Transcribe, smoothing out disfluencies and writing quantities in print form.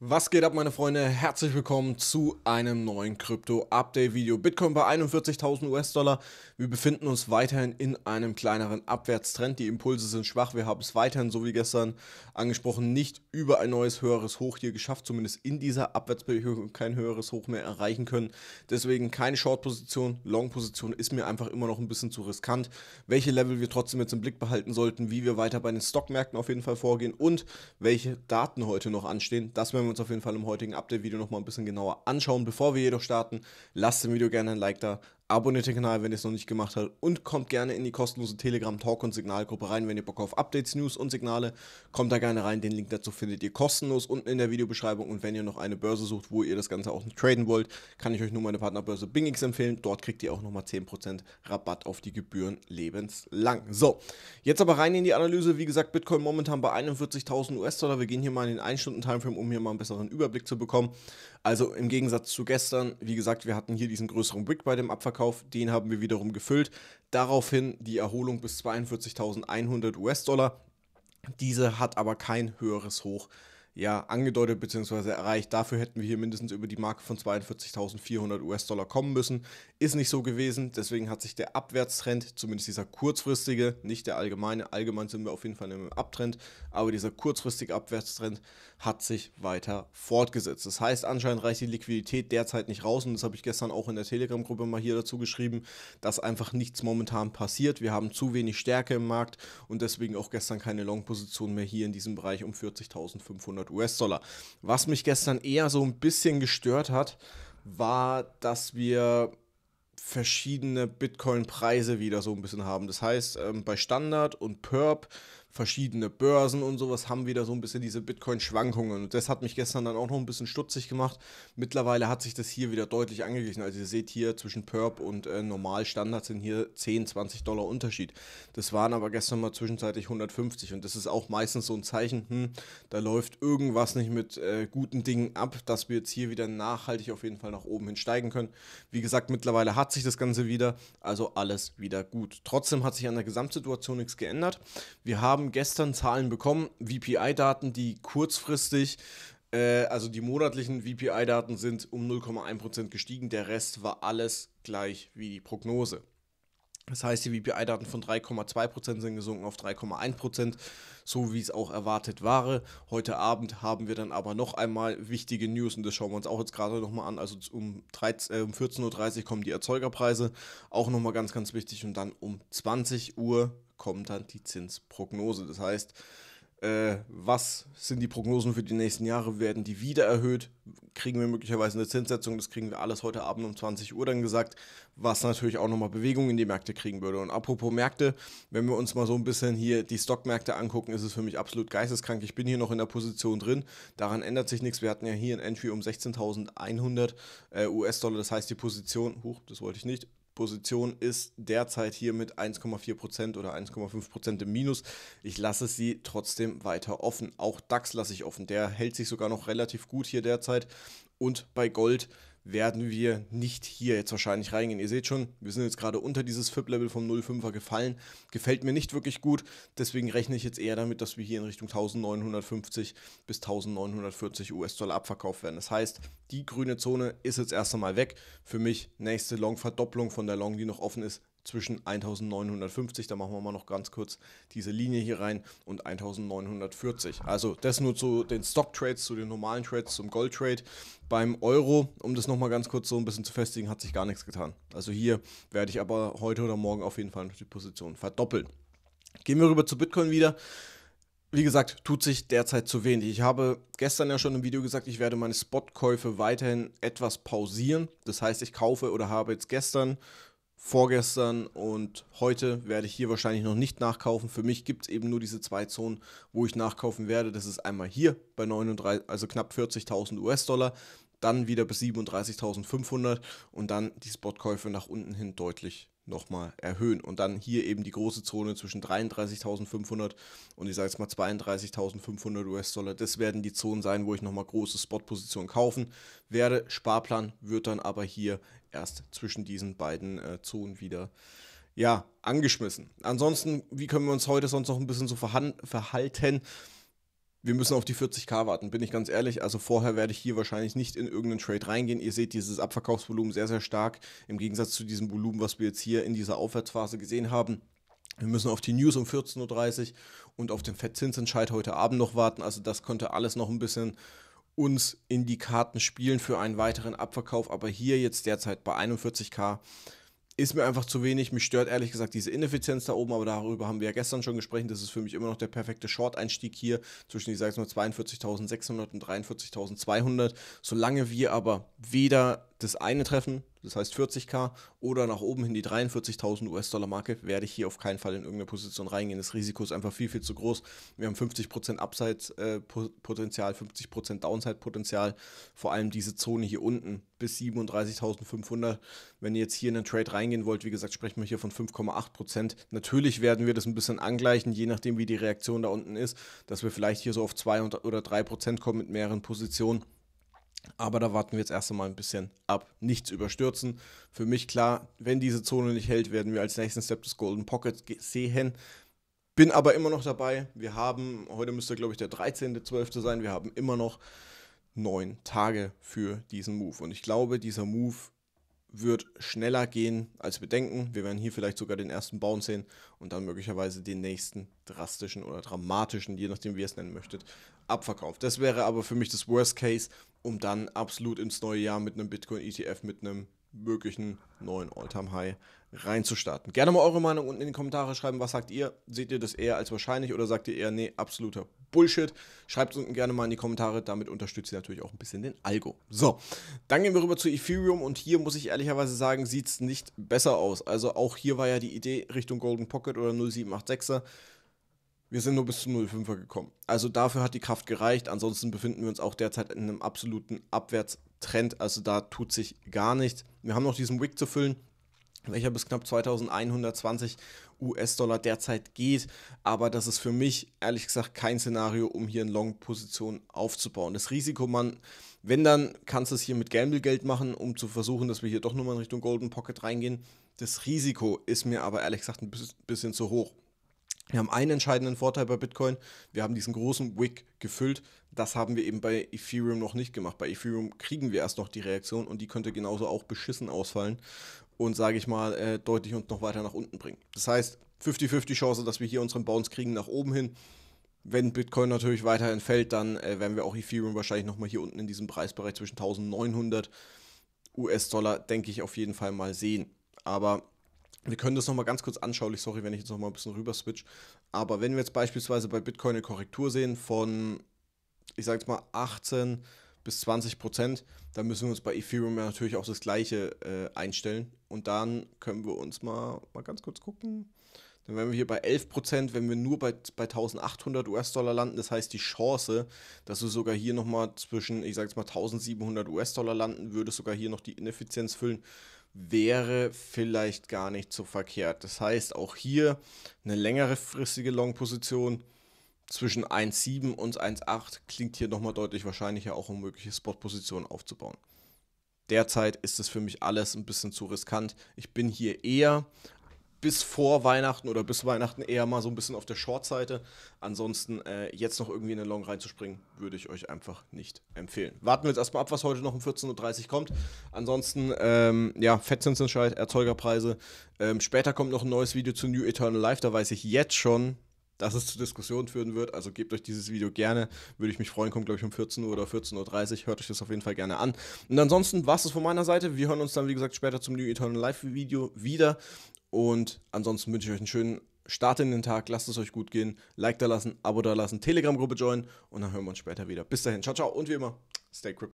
Was geht ab, meine Freunde? Herzlich willkommen zu einem neuen Krypto-Update-Video. Bitcoin bei 41.000 US-Dollar. Wir befinden uns weiterhin in einem kleineren Abwärtstrend. Die Impulse sind schwach. Wir haben es weiterhin, so wie gestern angesprochen, nicht über ein neues höheres Hoch hier geschafft. Zumindest in dieser Abwärtsbewegung kein höheres Hoch mehr erreichen können. Deswegen keine Short-Position. Long-Position ist mir einfach immer noch ein bisschen zu riskant. Welche Level wir trotzdem jetzt im Blick behalten sollten, wie wir weiter bei den Stockmärkten auf jeden Fall vorgehen und welche Daten heute noch anstehen, das werden wir uns auf jeden Fall im heutigen Update-Video nochmal ein bisschen genauer anschauen. Bevor wir jedoch starten, lasst dem Video gerne ein Like da, abonniert den Kanal, wenn ihr es noch nicht gemacht habt und kommt gerne in die kostenlose Telegram-Talk- und Signalgruppe rein, wenn ihr Bock auf Updates, News und Signale, kommt da gerne rein, den Link dazu findet ihr kostenlos unten in der Videobeschreibung und wenn ihr noch eine Börse sucht, wo ihr das Ganze auch traden wollt, kann ich euch nur meine Partnerbörse BingX empfehlen, dort kriegt ihr auch nochmal 10% Rabatt auf die Gebühren lebenslang. So, jetzt aber rein in die Analyse, wie gesagt, Bitcoin momentan bei 41.000 US-Dollar, wir gehen hier mal in den 1-Stunden-Timeframe, um hier mal einen besseren Überblick zu bekommen. Also im Gegensatz zu gestern, wie gesagt, wir hatten hier diesen größeren Wick bei dem Abverkauf, den haben wir wiederum gefüllt. Daraufhin die Erholung bis 42.100 US-Dollar. Diese hat aber kein höheres Hoch angedeutet bzw. erreicht. Dafür hätten wir hier mindestens über die Marke von 42.400 US-Dollar kommen müssen. Ist nicht so gewesen, deswegen hat sich der Abwärtstrend, zumindest dieser kurzfristige, nicht der allgemeine, allgemein sind wir auf jeden Fall im Abtrend, aber dieser kurzfristige Abwärtstrend hat sich weiter fortgesetzt. Das heißt, anscheinend reicht die Liquidität derzeit nicht raus und das habe ich gestern auch in der Telegram-Gruppe mal hier dazu geschrieben, dass einfach nichts momentan passiert. Wir haben zu wenig Stärke im Markt und deswegen auch gestern keine Long-Position mehr hier in diesem Bereich um 40.500 US-Dollar. Was mich gestern eher so ein bisschen gestört hat, war, dass wir verschiedene Bitcoin-Preise wieder so ein bisschen haben. Das heißt, bei Standard und Perp, verschiedene Börsen und sowas haben wieder so ein bisschen diese Bitcoin-Schwankungen. Und das hat mich gestern dann auch noch ein bisschen stutzig gemacht. Mittlerweile hat sich das hier wieder deutlich angeglichen. Also ihr seht hier, zwischen Perp und Normal-Standard sind hier 10, 20 Dollar Unterschied. Das waren aber gestern mal zwischenzeitlich 150. Und das ist auch meistens so ein Zeichen, da läuft irgendwas nicht mit guten Dingen ab, dass wir jetzt hier wieder nachhaltig auf jeden Fall nach oben hin steigen können. Wie gesagt, mittlerweile hat sich das Ganze wieder, also alles wieder gut. Trotzdem hat sich an der Gesamtsituation nichts geändert. Wir haben gestern Zahlen bekommen, VPI-Daten, die kurzfristig, also die monatlichen VPI-Daten sind um 0,1% gestiegen, der Rest war alles gleich wie die Prognose. Das heißt, die VPI-Daten von 3,2% sind gesunken auf 3,1%, so wie es auch erwartet war. Heute Abend haben wir dann aber noch einmal wichtige News und das schauen wir uns auch jetzt gerade nochmal an. Also um 14.30 Uhr kommen die Erzeugerpreise, auch nochmal ganz, ganz wichtig und dann um 20 Uhr kommt dann die Zinsprognose. Das heißt, was sind die Prognosen für die nächsten Jahre? Werden die wieder erhöht? Kriegen wir möglicherweise eine Zinssetzung? Das kriegen wir alles heute Abend um 20 Uhr dann gesagt, was natürlich auch nochmal Bewegung in die Märkte kriegen würde. Und apropos Märkte, wenn wir uns mal so ein bisschen hier die Stockmärkte angucken, ist es für mich absolut geisteskrank. Ich bin hier noch in der Position drin, daran ändert sich nichts. Wir hatten ja hier ein Entry um 16.100 US-Dollar, das heißt die Position, das wollte ich nicht, Position ist derzeit hier mit 1,4% oder 1,5% im Minus. Ich lasse sie trotzdem weiter offen. Auch DAX lasse ich offen. Der hält sich sogar noch relativ gut hier derzeit. Und bei Gold werden wir nicht hier jetzt wahrscheinlich reingehen. Ihr seht schon, wir sind jetzt gerade unter dieses FIB-Level vom 0,5er gefallen. Gefällt mir nicht wirklich gut. Deswegen rechne ich jetzt eher damit, dass wir hier in Richtung 1950 bis 1940 US-Dollar abverkauft werden. Das heißt, die grüne Zone ist jetzt erst einmal weg. Für mich nächste Long-Verdopplung von der Long, die noch offen ist, zwischen 1950, da machen wir mal noch ganz kurz diese Linie hier rein, und 1940. Also das nur zu den Stock-Trades, zu den normalen Trades, zum Gold-Trade. Beim Euro, um das nochmal ganz kurz so ein bisschen zu festigen, hat sich gar nichts getan. Also hier werde ich aber heute oder morgen auf jeden Fall die Position verdoppeln. Gehen wir rüber zu Bitcoin wieder. Wie gesagt, tut sich derzeit zu wenig. Ich habe gestern ja schon im Video gesagt, ich werde meine Spotkäufe weiterhin etwas pausieren. Das heißt, ich kaufe oder habe jetzt gestern, vorgestern und heute werde ich hier wahrscheinlich noch nicht nachkaufen. Für mich gibt es eben nur diese zwei Zonen, wo ich nachkaufen werde. Das ist einmal hier bei 39, also knapp 40.000 US-Dollar, dann wieder bis 37.500 und dann die Spotkäufe nach unten hin deutlich nochmal erhöhen. Und dann hier eben die große Zone zwischen 33.500 und ich sage jetzt mal 32.500 US-Dollar. Das werden die Zonen sein, wo ich nochmal große Spotpositionen kaufen werde. Sparplan wird dann aber hier erst zwischen diesen beiden Zonen wieder angeschmissen. Ansonsten, wie können wir uns heute sonst noch ein bisschen so verhalten? wir müssen auf die 40k warten, bin ich ganz ehrlich. Also vorher werde ich hier wahrscheinlich nicht in irgendeinen Trade reingehen. Ihr seht dieses Abverkaufsvolumen sehr, sehr stark im Gegensatz zu diesem Volumen, was wir jetzt hier in dieser Aufwärtsphase gesehen haben. Wir müssen auf die News um 14:30 Uhr und auf den FED-Zinsentscheid heute Abend noch warten. Also das könnte alles noch ein bisschen uns in die Karten spielen für einen weiteren Abverkauf. Aber hier jetzt derzeit bei 41k ist mir einfach zu wenig. Mich stört ehrlich gesagt diese Ineffizienz da oben, aber darüber haben wir ja gestern schon gesprochen. Das ist für mich immer noch der perfekte Short-Einstieg hier zwischen, ich sage es mal, 42.600 und 43.200. Solange wir aber weder das eine treffen, das heißt 40k, oder nach oben hin die 43.000 US-Dollar-Marke, werde ich hier auf keinen Fall in irgendeine Position reingehen. Das Risiko ist einfach viel, viel zu groß. Wir haben 50% Upside-Potenzial, 50% Downside-Potenzial. Vor allem diese Zone hier unten bis 37.500. Wenn ihr jetzt hier in einen Trade reingehen wollt, wie gesagt, sprechen wir hier von 5,8%. Natürlich werden wir das ein bisschen angleichen, je nachdem, wie die Reaktion da unten ist, dass wir vielleicht hier so auf 2 oder 3% kommen mit mehreren Positionen. Aber da warten wir jetzt erst einmal ein bisschen ab. Nichts überstürzen. Für mich klar, wenn diese Zone nicht hält, werden wir als nächsten Step des Golden Pockets sehen. Bin aber immer noch dabei. Wir haben, heute müsste glaube ich der 13.12. sein, wir haben immer noch 9 Tage für diesen Move. Und ich glaube, dieser Move wird schneller gehen, als wir denken. Wir werden hier vielleicht sogar den ersten Bounce sehen und dann möglicherweise den nächsten drastischen oder dramatischen, je nachdem wie ihr es nennen möchtet, Abverkauf. Das wäre aber für mich das Worst Case, um dann absolut ins neue Jahr mit einem Bitcoin-ETF, mit einem möglichen neuen All-Time-High reinzustarten. Gerne mal eure Meinung unten in die Kommentare schreiben, was sagt ihr? Seht ihr das eher als wahrscheinlich oder sagt ihr eher, nee, absoluter Bullshit? Schreibt es unten gerne mal in die Kommentare, damit unterstützt ihr natürlich auch ein bisschen den Algo. So, dann gehen wir rüber zu Ethereum und hier muss ich ehrlicherweise sagen, sieht es nicht besser aus. Also auch hier war ja die Idee Richtung Golden Pocket oder 0786er. Wir sind nur bis zu 0,5er gekommen. Also dafür hat die Kraft gereicht. Ansonsten befinden wir uns auch derzeit in einem absoluten Abwärtstrend. Also da tut sich gar nichts. Wir haben noch diesen Wick zu füllen, welcher bis knapp 2120 US-Dollar derzeit geht. Aber das ist für mich ehrlich gesagt kein Szenario, um hier eine Long-Position aufzubauen. Das Risiko, wenn dann, kannst du es hier mit Gamble-Geld machen, um zu versuchen, dass wir hier doch nochmal in Richtung Golden Pocket reingehen. Das Risiko ist mir aber ehrlich gesagt ein bisschen zu hoch. Wir haben einen entscheidenden Vorteil bei Bitcoin, wir haben diesen großen Wick gefüllt, das haben wir eben bei Ethereum noch nicht gemacht. Bei Ethereum kriegen wir erst noch die Reaktion und die könnte genauso auch beschissen ausfallen und, sage ich mal, deutlich uns noch weiter nach unten bringen. Das heißt, 50-50 Chance, dass wir hier unseren Bounce kriegen nach oben hin. Wenn Bitcoin natürlich weiter entfällt, dann werden wir auch Ethereum wahrscheinlich nochmal hier unten in diesem Preisbereich zwischen 1900 US-Dollar, denke ich, auf jeden Fall mal sehen. Aber wir können das nochmal ganz kurz anschaulich, sorry, wenn ich jetzt nochmal ein bisschen rüber switch, aber wenn wir jetzt beispielsweise bei Bitcoin eine Korrektur sehen von, ich sage jetzt mal 18 bis 20%, dann müssen wir uns bei Ethereum ja natürlich auch das Gleiche einstellen und dann können wir uns mal ganz kurz gucken, dann wären wir hier bei 11%, wenn wir nur bei 1800 US-Dollar landen, das heißt die Chance, dass du sogar hier nochmal zwischen, ich sage jetzt mal 1700 US-Dollar landen würdest, sogar hier noch die Ineffizienz füllen, wäre vielleicht gar nicht so verkehrt. Das heißt, auch hier eine längerefristige Long-Position zwischen 1,7 und 1,8 klingt hier nochmal deutlich wahrscheinlicher, auch um mögliche Spot-Positionen aufzubauen. Derzeit ist es für mich alles ein bisschen zu riskant. Ich bin hier eher bis vor Weihnachten oder bis Weihnachten eher mal so ein bisschen auf der Short-Seite. Ansonsten jetzt noch irgendwie in den Long reinzuspringen, würde ich euch einfach nicht empfehlen. Warten wir jetzt erstmal ab, was heute noch um 14.30 Uhr kommt. Ansonsten, ja, FED-Zinsentscheid, Erzeugerpreise. Später kommt noch ein neues Video zu New Eternal Life. Da weiß ich jetzt schon, dass es zu Diskussionen führen wird. Also gebt euch dieses Video gerne. Würde ich mich freuen. Kommt, glaube ich, um 14 Uhr oder 14.30 Uhr. Hört euch das auf jeden Fall gerne an. Und ansonsten war es das von meiner Seite. Wir hören uns dann, wie gesagt, später zum New Eternal Life Video wieder. Und ansonsten wünsche ich euch einen schönen Start in den Tag. Lasst es euch gut gehen. Like da lassen, Abo da lassen, Telegram-Gruppe joinen und dann hören wir uns später wieder. Bis dahin. Ciao, ciao und wie immer, stay crypto.